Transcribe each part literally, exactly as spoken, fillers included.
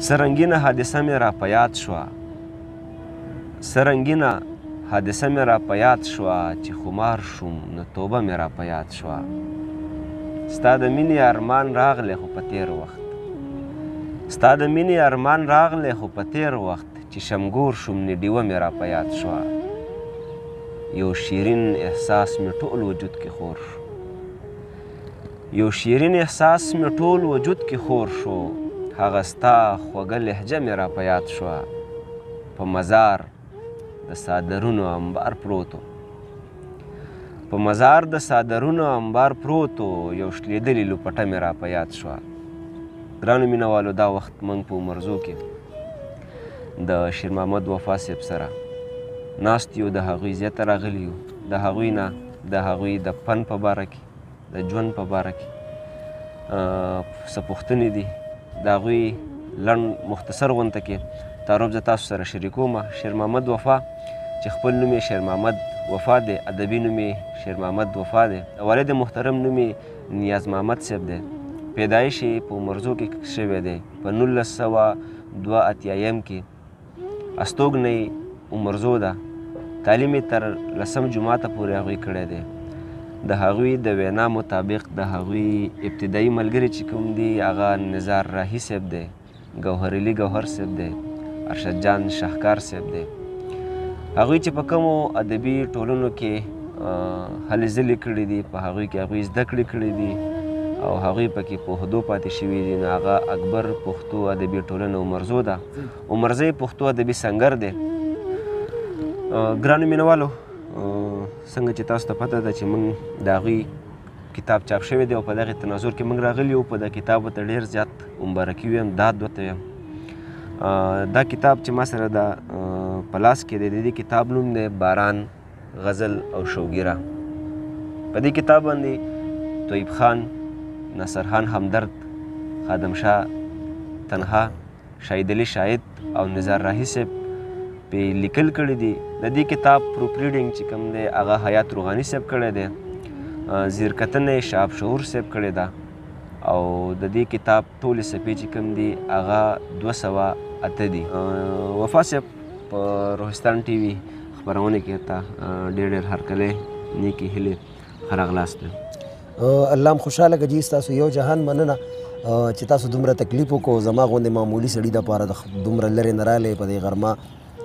سرنگینه حادثه می را پیاد شوا سرنگینه حادثه می را پیاد شوا چی خمار شوم نه توبه می را پیاد شوا ستا د مینې ارمان راغلی خو په تېر وخت ستا د مینې ارمان راغلی خو په تېر وخت چې شمګور شوم نه ډیوه می را پیاد شوا یو شیرین احساس می ټول وجود کې خور شو یو شیرین احساس می ټول وجود کې خور شو هغه ستا خوږه لهجه مې را په یاد شوه په مزار د سادرونو انبار پروت په مزار د سادرونو انبار پروت یو شلېدلې لوپټه مې را په یاد شوه ګرانو مینهوالو دا وخت موږ په عمرزو کې د شیر محمد وفا صاحب سره ناست یو د هغوی زیاته راغلي یو د هغوی نه د هغوی د فن په باره کې د ژوند په باره کې څه پوښتنې دي دا غوی لن مختصر غونته کې تعارف زه تاسو سره شریکومه شیر محمد وفا چې خپل نوم یې شیر محمد وفا دی ادبي نوم یې شیر محمد وفا دی د والد محترم نوم یې نیاز محمد صاحب دی پیدایش یې په عمرزو کې شوی دی په نولس سوه دوه اتیایم کې استوګنۍ عمرزو ده تعلیم یې تر لسم جماعته پورې هغوی کړی دی د هغوی د وینا مطابق د هغوی ابتدایي ملګري چې کوم دي هغه نظار راهي صاحب دی ګوهرعلي ګوهر صاحب دی ارشد جان شاهکار صاحب دی هغوی چې په کومو ادبي ټولنو کې هلې ځلې کړي دي په هغوی کې هغوی زده کړې کړي دي او هغوی پکې په هدو پاتې شوي دي نو هغه اکبر پښتو ادبي ټولنه عمرزو ده عمرزی پښتو ادبي سنګر دی ګرانو مینهوالو څنګه چې تاسو ته پته ده چې موږ د هغوی کتاب چاپ شوی دی او په دغې تناظر کې موږ راغلي یو په دا کتاب ورته ډېر زیات مبارکي ویم داد ورته ویم دا کتاب چې ما سره د په لاس کې دی د دې کتاب نوم دی باران غزل او شوګیره په دې کتاب باندې طیب خان نصر خان همدرد خادمشاه تنها شهید علي شاهد او نظار راهي صاحب په لیکل کړي دي د دې کتاب پروپ ریډینګ چې کوم دی هغه حیات روغاني صاحب کړی دی زیرکتنه یې شهاب شعور صاحب کړې ده او د دې کتاب ټولې څپې چې کوم دي هغه دوه سوه اته دي وفا صاحب په روهستان ټي وي خپرونه کې تا ډېر ډېر هرکلی نیکې هیلې ښه راغلاست الله م خوشحاله کړه جي ستاسو یو جهان مننه چې تاسو دومره تکلیف وکړو زما غوندې معمولي سړي دپاره د دومره لرې نه رالی په دې غرما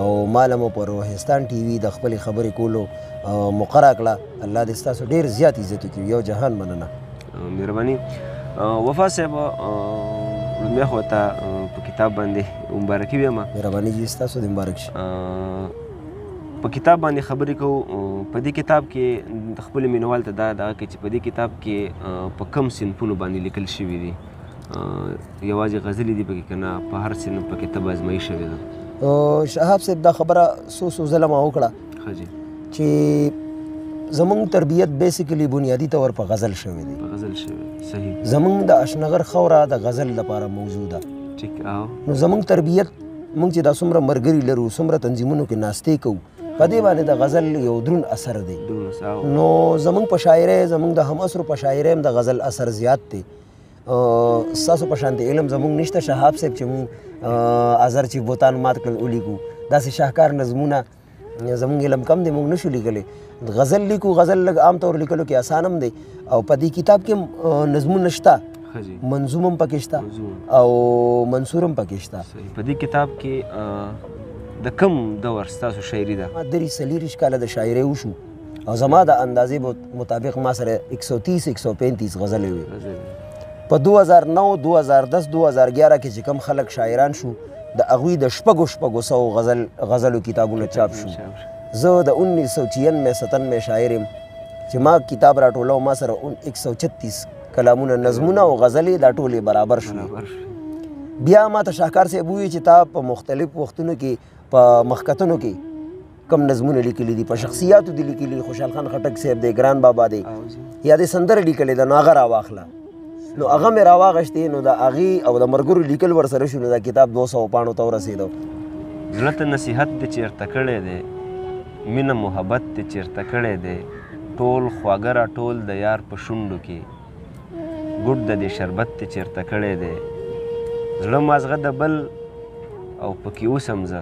او مالمو په روهستان ټي وي د خپلې خبرې کولو مقره کړه الله دې ستاسو ډېر زیات عزت وکړي یو جهان مننه مهرباني وفا صاحب لومبیا خو ته په کتاب باندې مبارکي ویم مهرباني جي ستاسو دې مبارک شي په کتاب باندې خبرې کوو په دې کتاب کې د خپلې مینوال ته دا دغه کې چې په دې کتاب کې په کم صنفونو باندې لیکل شوي دي یوازې غزلې دي پکې که نه په هر صنف پکې طب ازمایي شوې ده شهاب صاحب دا خبره سو سو ځله ما وکړه چې زمونږ تربیت بیسیکلی بنیادي طور په غزل شوی دی په غزل شوی صحیح زمونږ د اشنغر خوره د غزل لپاره موضوع ده ټیک او نو زمونږ تربیت موږ چې دا څومره مرګري لرو څومره تنظیمونو کې ناستې کوو په دې باندې د غزل یو دروند اثر دی نو زمونږ په شاعرۍ زمونږ د همعصرو په شاعرۍ هم د غزل اثر زیات دی ستاسو په شان د علم زمونږ نشته شهاب صاحب چې مونږ ازر چې بوتان مات کړل ولیکو داسې شاهکار نظمونه زمونږ علم کم دی موږ نشو لیکلی غزل لیکو غزل لږ عام طور لیکلو کې اسان هم دی او په دې کتاب کې نظمونه شته منظوم هم پکې شته او منثور هم پکې شته په دې کتاب کې د کوم دور ستاسو شاعري ده ما درې څلېرویشت کاله د شاعرۍ وشو او زما د اندازې مطابق ما سره یو سوه تیس یو سوه پنځه غزلې وې په دوه هزار و نهه دوه هزار و لس دوه هزار و یازه کې چې کم خلک شاعران شو د هغوی د شپږو شپږو سوو غزل غزلو کتابونه چاپ شو زه د انیس سوه چیانوې ستانوې شاعر یم چې ما کتاب راټوله ما سره یو سوه چتیس کلامونه نظمونه او غزلې دا ټولې برابر شو بیا ما ته شاهکار صاحب وویل چې تا په مختلف وختونو کې په مخکتنو کې کم نظمونه لیکلي دي په شخصیاتو دې لیکلي خوشحال خان خټک صاحب دی رحمان بابا دی یا دې سندره لیکلې ده نو هغه راواخله نو هغه مې راواغشتې نو د هغې او د ملګرو لیکل ورسره شو نو دا کتاب دوه سوه پاڼو ته ورسېدو زړه ته نصیحت دې چې ارته کړی دی مینه محبت دې چې ارته کړی دی ټول خواږه راټول د یار په شونډو کې ګوټ د دې شربت دې چې ارته کړی دی زړه مازغه د بل او پکې اوسم زه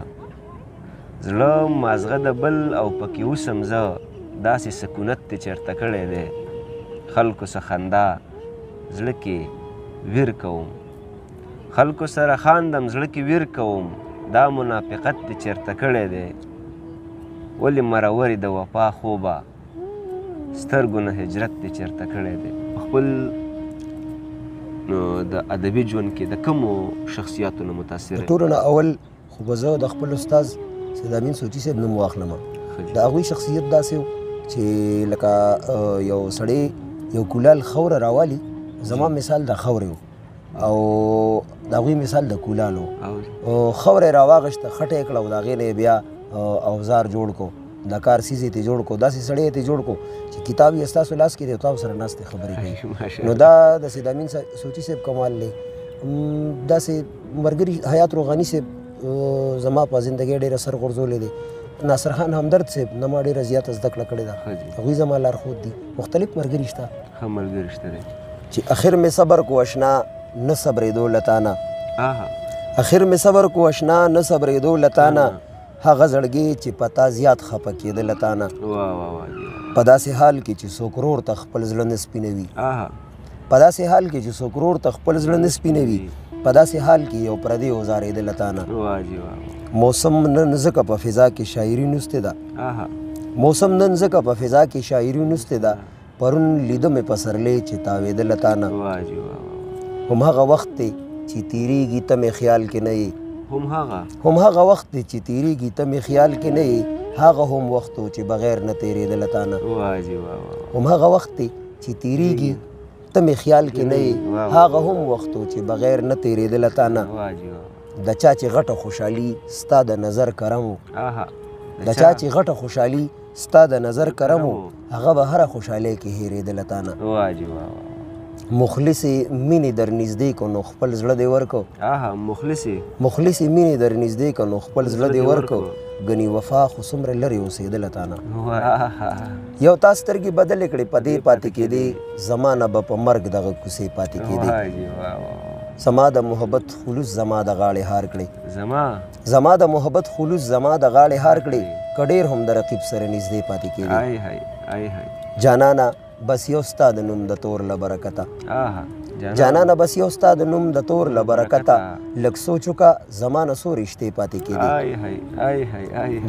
زړه مازغه د بل او پکې اوسم زه داسې سکونت ته چیرته کړی دی خلکو سه خندا زړه کې ویر کوم خلکو سره خاندم زړه کې ویر کوم دا منافقت ته چیرته کړی دی ولې مرورې د وفا خوبه سترګو نه هجرت ته چیرته کړی دی خپل نو د ادبي ژوند کې د کومو شخصیاتو نه متاثر د ټولو نه اول خو به زه د خپل استاذ سید امین سوچي صاحب نوم واخلم د هغوی شخصیت داسې و چې لکه یو سړی یو کولال خوره راوالي زما مثال د خورې و او د هغوی مثال د کولال و خوره یې راواغېشته خټه یې کړه او د هغې نه یې بیا اوزار جوړ کو دا کار سیزې ته جوړ کو داسې سړی ته جوړ کو چې کتاب یې ستاسو لاس کې دی تاسو سره ناستې خبرې کوي نو دا د سید امین سوچي صاحب کمال دی داسې مرګري حیات روغاني صاحب زما په زندګۍ ډېره سر غورځولی دی ناصر خان همدرد صاحب نه ما ډېره زیاته زده کړه کړې ده هغوی زما لارښود دي مختلف مرګري شته ښه ملګري شته دی چې اخر مې صبر کو اشنا نه صبرېدو له تا نه اخر مې صبر کو اشنا نه صبرېدو له تا نه هغه زړګي چې پتا زیات خپه کېده له تا نه په داسې حال کې چې څو کرور ته خپل زړه نه سپینوي په داسې حال کې چې څو کرور ته خپل زړه نه سپینوي په داسې حال کې یو پردی وزارېده له تا نه موسم نن ځکه په فضا کې شاعري نوستې ده موسم نن ځکه په فضا کې شاعري نوستې ده پرون لیده مې پسرلی چې تاوېده له تا نه همهغه وخت دی چې تېرېږي ته مې خیال کې نه یې هم هغه هم هغه وخت دی چې تېرېږي ته مې خیال کې نه یې هغه هم وخت و چې بغیر نه تېرېدله تا نه هم هغه وخت دی چې تېرېږي ته مې خیال کې نه یې هغه هم وخت و چې بغیر نه تېرېدله تا نه د چا چې غټه خوشحالي ستا د نظر کرم و د چا چې غټه خوشحالي ستا د نظر کرم و هغه به هره خوشحالۍ کې هېرېدله تا نه مخلصې مینې در نږدې کو نو خپل زړه دې ورکو مخلصې مخلصې مینې در نږدې کو نو خپل زړه دې ورکو ګني وفا خو څومره لرې اوسېدله تا نه یو تا سترګې بدلې کړې په دې پاتې کېدې زما نه به په مرګ دغه کوڅې پاتې کېدې زما د محبت خلوص زما د غاړې هار کړې زما زما د محبت خلوص زما د غاړې هار کړې که ډېر هم د رقیب سره نږدې پاتې کېدې جانانه بس یو ستا د نوم د تور له برکته جانانه بس یو ستا د نوم د تور له برکته لږ سوچ وکړه زما نه څو رشتې پاتې کېدې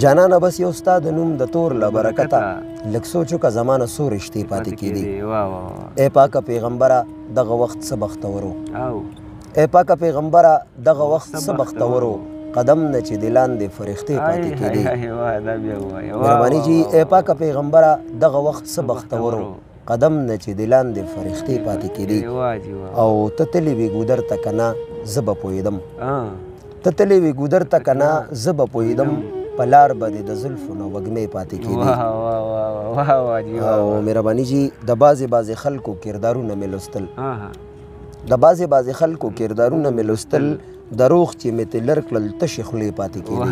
جانانه بس یو ستا د نوم د تور له برکته لږ سوچ وکړه زما نه څو رشتې پاتې کېدې ای پاکه پیغمبره دغه وخت څه بختور و ای پاکه پیغمبره دغه وخت څه بختور و قدم نه چې د لاندې فرښتې پاتې کېدې مهرباني جي ای پاکه پیغمبره دغه وخت څه بختور و قدم نه چې د لاندې فرښتې پاتې کېدې او ته تلې وې ګودر ته که نه زه به پوهېدم ته تلې وې ګودر ته که نه زه به پوهېدم په لار به دې د زلفو نه وږمې پاتې کېدې او مهرباني جي د بعضې بعضې خلکو کردارونه مې لوستل د بعضې بعضې خلکو کردارونه مې لوستل دروغ چې مې ترې لر کړل تشې خولې پاتې کېدې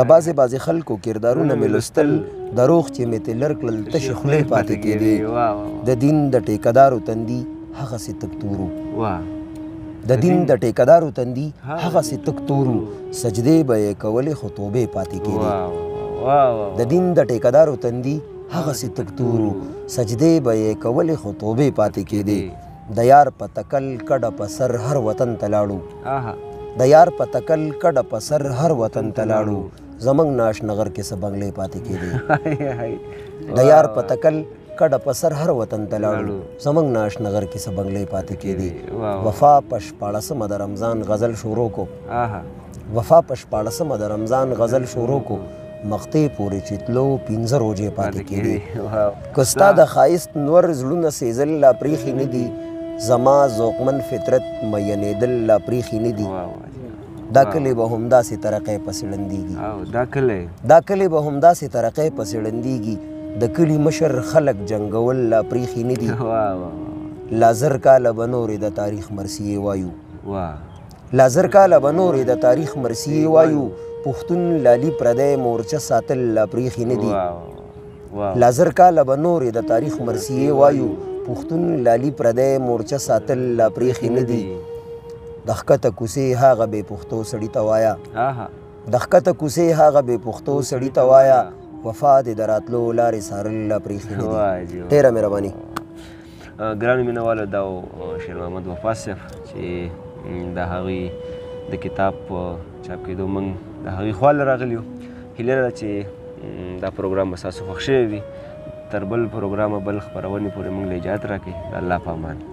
د بعضې بعضې خلکو کردارونه مې لوستل دروغ چې مې ترې لر کړل تشې خولې پاتې کېدې د دین د ټیکهدارو تندې هغسې تک تور و د دین د ټیکهدارو تندې هغسې تک تور و سجدې به یې کولې خو توبې پاتې کېدې د دین د ټیکهدارو تندې هغسې تک تور و سجدې به یې کولې خو توبې پاتې کېدې د یار په تکل کډه په سر هر وطن ته لاړو د یار په تکل کډه په سر هر وطن ته لاړو زموږ ناش نغر کې څه بنګلې پاتې کېدې د یار په تکل کډه په سر هر وطن ته لاړو زموږ ناش نغر کې څه بنګلې پاتې کېدې وفا په شپاړسمه د رمضان غزل شروع کو وفا په شپاړسمه د رمضان غزل شروع کو مختې پورې چې تلو پنځه روژې پاتې کېدې که ستا د ښایست نور زړونه سېزل لا پریښي نه دي زما ذوقمن فطرت مینېدل لا پریښي نه دي دا کلی به هم داسې ترقۍ پسې ړندېږي دا کلی به هم داسې ترقۍ پسې ړندېږي د کلي مشر خلک جنګول لا پریښي نه دي لا زر کاله به نورې د تاریخ مرثیې وایو لا زر کاله به نورې د تاریخ مرثیې وایو پښتون لالي پردی مورچه ساتل لا پریښي نه دي لا زر کاله به نورې د تاریخ مرثیې وایو پښتون لالي پردی مورچه ساتل لا پریښي نه دي دخکته کوسې هاغه به پختو سړی توایا آها دخکته کوسې هاغه به پختو سړی توایا وفات دراتلو لارې سارل پرېښې ډېره مهرباني ګرانو مینوالو دا شیر محمد وفا صاحب چې د هغې د کتاب چاپ کېدو موږ د هغې خواله راغلي یو هیله ده چې دا پروګرام به ستاسو خوښ شوی وي تر بل پروګرامه بل خپرونې پورې موږ له اجازه راکړي د الله په امان